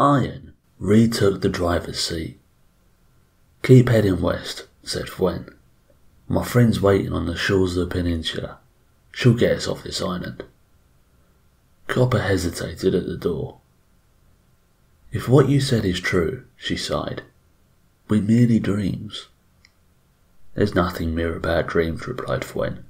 Iron retook the driver's seat. "Keep heading west," said Fwen. "My friend's waiting on the shores of the peninsula. She'll get us off this island." Copper hesitated at the door. "If what you said is true," she sighed, "we're merely dreams." "There's nothing mere about dreams," replied Fwen.